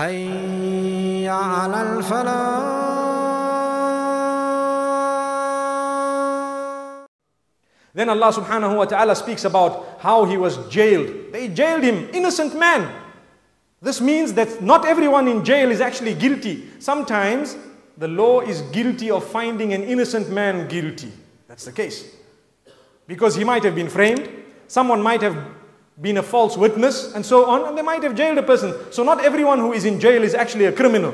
Hayya 'alal falah. Then Allah subhanahu wa ta'ala speaks about how he was jailed. They jailed him, innocent man. This means that not everyone in jail is actually guilty. Sometimes the law is guilty of finding an innocent man guilty. That's the case. Because he might have been framed, someone might have been a false witness, and so on, and they might have jailed a person. So not everyone who is in jail is actually a criminal.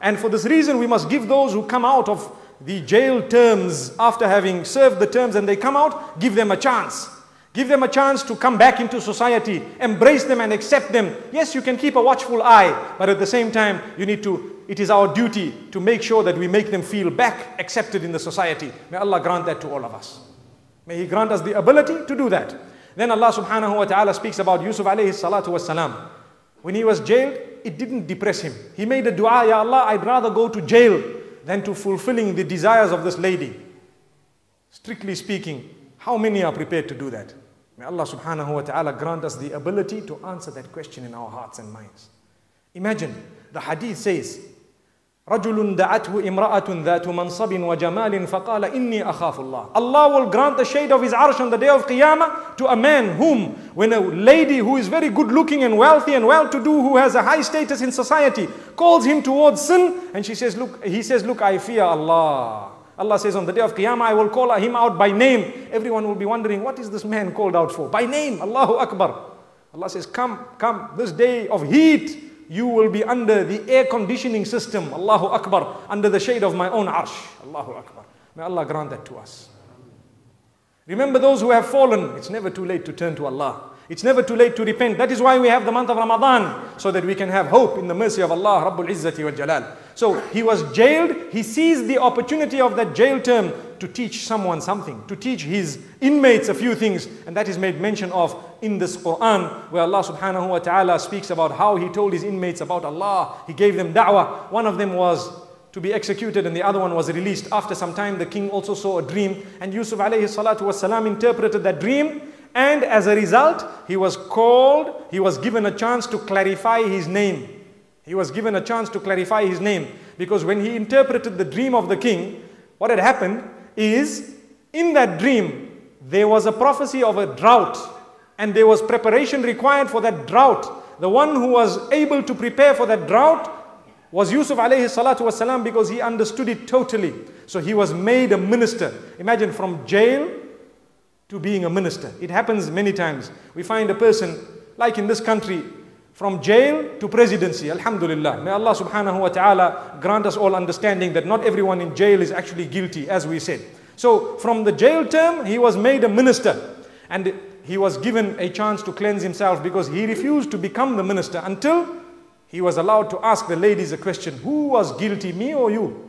And for this reason, we must give those who come out of the jail terms, after having served the terms and they come out, give them a chance. Give them a chance to come back into society, embrace them and accept them. Yes, you can keep a watchful eye, but at the same time, you need to, it is our duty to make sure that we make them feel back accepted in the society. May Allah grant that to all of us. May He grant us the ability to do that. Then Allah subhanahu wa ta'ala speaks about Yusuf alayhi salatu wasalam. When he was jailed, it didn't depress him. He made a dua, Ya Allah, I'd rather go to jail than to fulfilling the desires of this lady. Strictly speaking, how many are prepared to do that? May Allah subhanahu wa ta'ala grant us the ability to answer that question in our hearts and minds. Imagine, the hadith says, رَجُلٌ دَعَتْهُ إِمْرَأَةٌ ذَاتُ مَنْصَبٍ وَجَمَالٍ فَقَالَ إِنِّي أَخَافُ اللَّهِ. Allah will grant the shade of His arsh on the day of Qiyamah to a man whom, when a lady who is very good looking and wealthy and well-to-do, who has a high status in society, calls him towards sin, and she says, look, he says, look, I fear Allah. Allah says, on the day of Qiyamah, I will call him out by name. Everyone will be wondering, what is this man called out for? By name, Allahu Akbar. Allah says, come, come, this day of heat, you will be under the air conditioning system, Allahu Akbar, under the shade of my own arsh, Allahu Akbar. May Allah grant that to us. Remember those who have fallen, it's never too late to turn to Allah. It's never too late to repent. That is why we have the month of Ramadan, so that we can have hope in the mercy of Allah, Rabbul Izzati wal Jalal. So he was jailed, he seized the opportunity of that jail term to teach someone something, to teach his inmates a few things, and that is made mention of in this Qur'an, where Allah subhanahu wa ta'ala speaks about how he told his inmates about Allah. He gave them da'wah. One of them was to be executed and the other one was released. After some time, the king also saw a dream, and Yusuf alayhi salatu wasalam interpreted that dream, and as a result, he was called, he was given a chance to clarify his name. He was given a chance to clarify his name, because when he interpreted the dream of the king, what had happened is, in that dream, there was a prophecy of a drought, and there was preparation required for that drought. The one who was able to prepare for that drought was Yusuf alayhi salatu wasalam, because he understood it totally. So he was made a minister. Imagine, from jail to being a minister. It happens many times. We find a person, like in this country, from jail to presidency, alhamdulillah. May Allah subhanahu wa ta'ala grant us all understanding that not everyone in jail is actually guilty, as we said. So from the jail term, he was made a minister, and he was given a chance to cleanse himself, because he refused to become the minister until he was allowed to ask the ladies a question, who was guilty, me or you?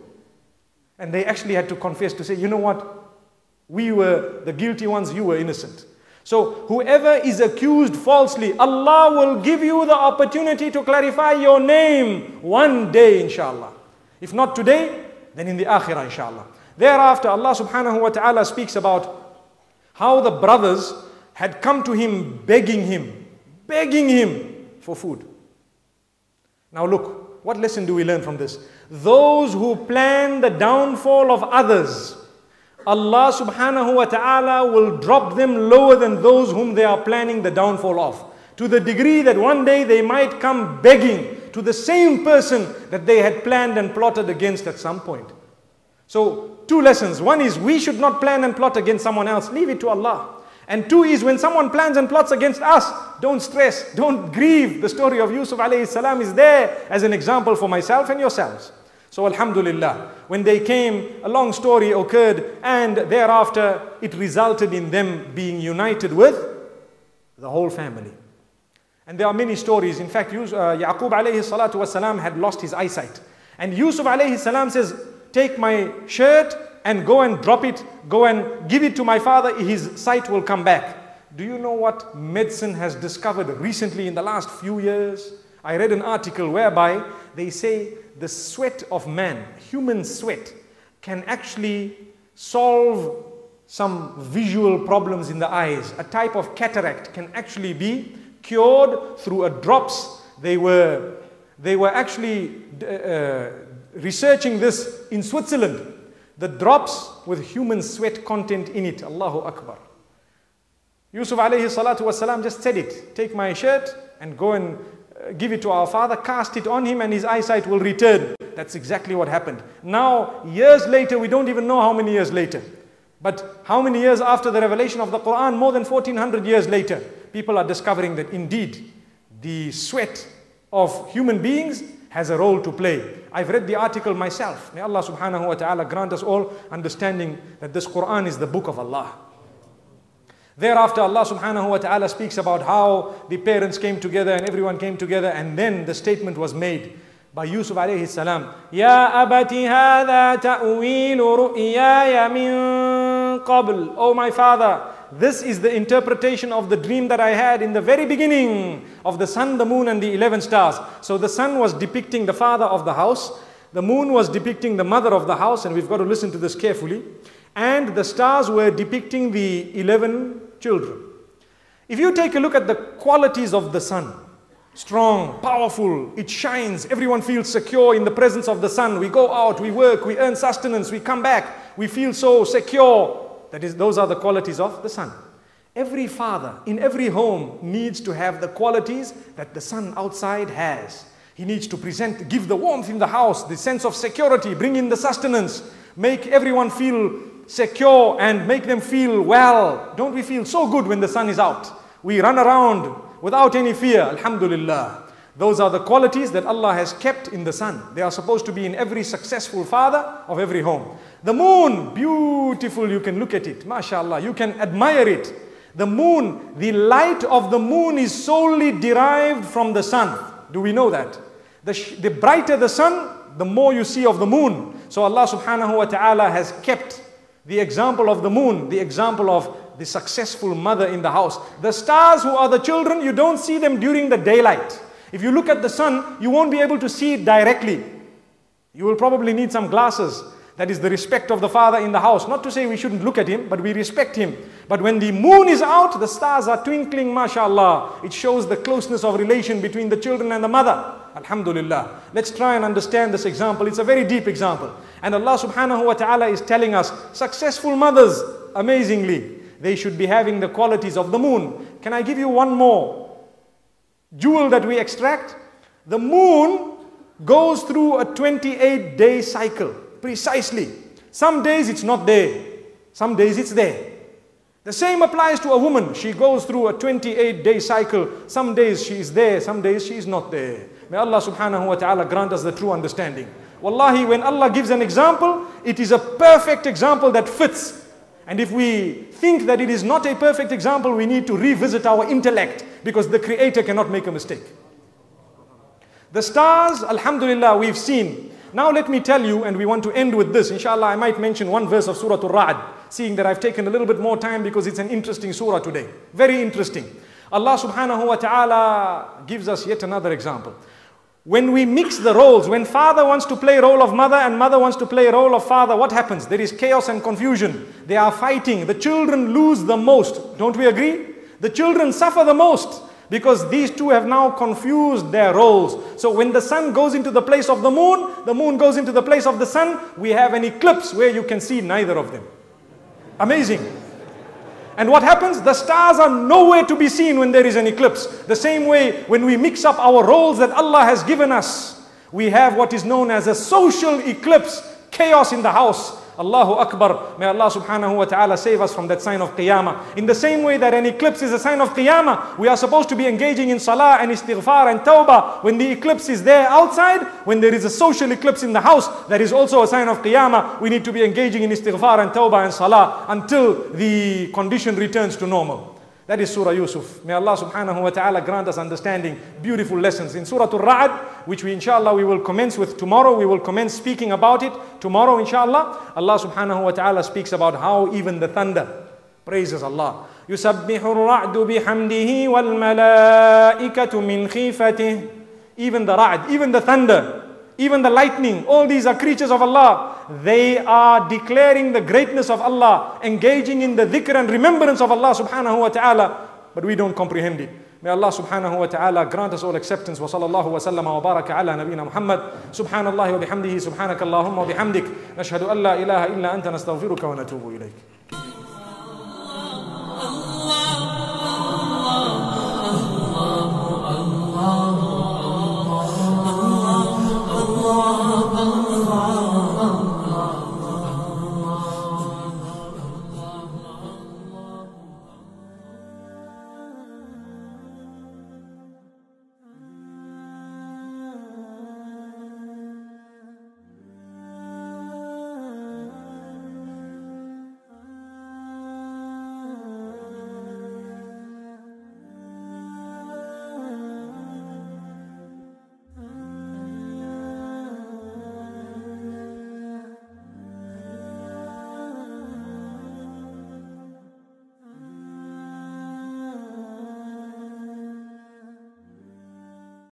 And they actually had to confess, to say, you know what, we were the guilty ones, you were innocent. So whoever is accused falsely, Allah will give you the opportunity to clarify your name one day, inshallah. If not today, then in the akhirah, inshallah. Thereafter, Allah subhanahu wa ta'ala speaks about how the brothers had come to him begging him for food. Now look, what lesson do we learn from this? Those who plan the downfall of others, Allah subhanahu wa ta'ala will drop them lower than those whom they are planning the downfall of, to the degree that one day they might come begging to the same person that they had planned and plotted against at some point. So two lessons. One is, we should not plan and plot against someone else. Leave it to Allah. And two is, when someone plans and plots against us, don't stress, don't grieve. The story of Yusuf alayhi salam is there as an example for myself and yourselves. So alhamdulillah, when they came, a long story occurred, and thereafter it resulted in them being united with the whole family. And there are many stories. In fact, Yaqub alayhi salatu wasalam had lost his eyesight. And Yusuf alayhi salam says, take my shirt and go and drop it, go and give it to my father, his sight will come back. Do you know what medicine has discovered recently in the last few years? I read an article whereby they say the sweat of man, human sweat, can actually solve some visual problems in the eyes. A type of cataract can actually be cured through a drops. They were They were actually researching this in Switzerland. The drops with human sweat content in it. Allahu Akbar. Yusuf alayhi salatu wasalam just said it. Take my shirt and go and give it to our father. Cast it on him and his eyesight will return. That's exactly what happened. Now, years later, we don't even know how many years later. But how many years after the revelation of the Quran? More than 1400 years later, people are discovering that indeed, the sweat of human beings has a role to play. I've read the article myself. May Allah subhanahu wa ta'ala grant us all understanding that this Quran is the book of Allah. Thereafter, Allah subhanahu wa ta'ala speaks about how the parents came together and everyone came together, and then the statement was made by Yusuf alayhi salam. Ya abati hadha ta'wil ru'yaya min qabl. Oh my father, this is the interpretation of the dream that I had in the very beginning of the sun, the moon and the 11 stars. So the sun was depicting the father of the house. The moon was depicting the mother of the house. And we've got to listen to this carefully. And the stars were depicting the 11 children. If you take a look at the qualities of the sun, strong, powerful, it shines. Everyone feels secure in the presence of the sun. We go out, we work, we earn sustenance, we come back. We feel so secure. That is, those are the qualities of the sun. Every father in every home needs to have the qualities that the sun outside has. He needs to present, give the warmth in the house, the sense of security, bring in the sustenance, make everyone feel secure and make them feel well. Don't we feel so good when the sun is out? We run around without any fear. Alhamdulillah. Those are the qualities that Allah has kept in the sun. They are supposed to be in every successful father of every home. The moon, beautiful, you can look at it. MashaAllah, you can admire it. The moon, the light of the moon is solely derived from the sun. Do we know that? The brighter the sun, the more you see of the moon. So Allah subhanahu wa ta'ala has kept the example of the moon, the example of the successful mother in the house. The stars, who are the children, you don't see them during the daylight. If you look at the sun, you won't be able to see it directly. You will probably need some glasses. That is the respect of the father in the house. Not to say we shouldn't look at him, but we respect him. But when the moon is out, the stars are twinkling, mashallah. It shows the closeness of relation between the children and the mother. Alhamdulillah. Let's try and understand this example. It's a very deep example. And Allah subhanahu wa ta'ala is telling us, successful mothers, amazingly, they should be having the qualities of the moon. Can I give you one more jewel that we extract? The moon goes through a 28-day cycle, precisely. Some days it's not there. Some days it's there. The same applies to a woman. She goes through a 28-day cycle. Some days she is there. Some days she is not there. May Allah subhanahu wa ta'ala grant us the true understanding. Wallahi, when Allah gives an example, it is a perfect example that fits. And if we think that it is not a perfect example, we need to revisit our intellect, because the Creator cannot make a mistake. The stars, alhamdulillah, we've seen. Now let me tell you, and we want to end with this. Inshallah, I might mention one verse of Surah Ar-Ra'd, seeing that I've taken a little bit more time because it's an interesting surah today. Very interesting. Allah subhanahu wa ta'ala gives us yet another example. When we mix the roles, when father wants to play role of mother and mother wants to play role of father, what happens? There is chaos and confusion. They are fighting. The children lose the most. Don't we agree? The children suffer the most because these two have now confused their roles. So when the sun goes into the place of the moon goes into the place of the sun, we have an eclipse where you can see neither of them. Amazing. And what happens? The stars are nowhere to be seen when there is an eclipse. The same way, when we mix up our roles that Allah has given us, we have what is known as a social eclipse, chaos in the house. Allahu Akbar. May Allah subhanahu wa ta'ala save us from that sign of Qiyamah. In the same way that an eclipse is a sign of Qiyamah, we are supposed to be engaging in salah and istighfar and tawbah. When the eclipse is there outside, when there is a social eclipse in the house, that is also a sign of Qiyamah. We need to be engaging in istighfar and tawbah and salah until the condition returns to normal. That is Surah Yusuf. May Allah subhanahu wa ta'ala grant us understanding. Beautiful lessons. In Surah Ar-Ra'd, which we inshallah we will commence with tomorrow. We will commence speaking about it tomorrow inshallah. Allah subhanahu wa ta'ala speaks about how even the thunder praises Allah. يُسَبِّحُ الرَّعْدُ بِحَمْدِهِ وَالْمَلَائِكَةُ مِنْ خِيفَتِهِ. Even the ra'd, even the thunder, even the lightning, all these are creatures of Allah. They are declaring the greatness of Allah, engaging in the dhikr and remembrance of Allah subhanahu wa ta'ala, but we don't comprehend it. May Allah subhanahu wa ta'ala grant us all acceptance. Wa sallallahu wa sallam wa baraka ala nabina Muhammad. Subhanallah wa bihamdihi, subhanakallahumma wa bihamdik. Nashhadu an la ilaha illa anta nastaghfiruka wa natubu ilayk.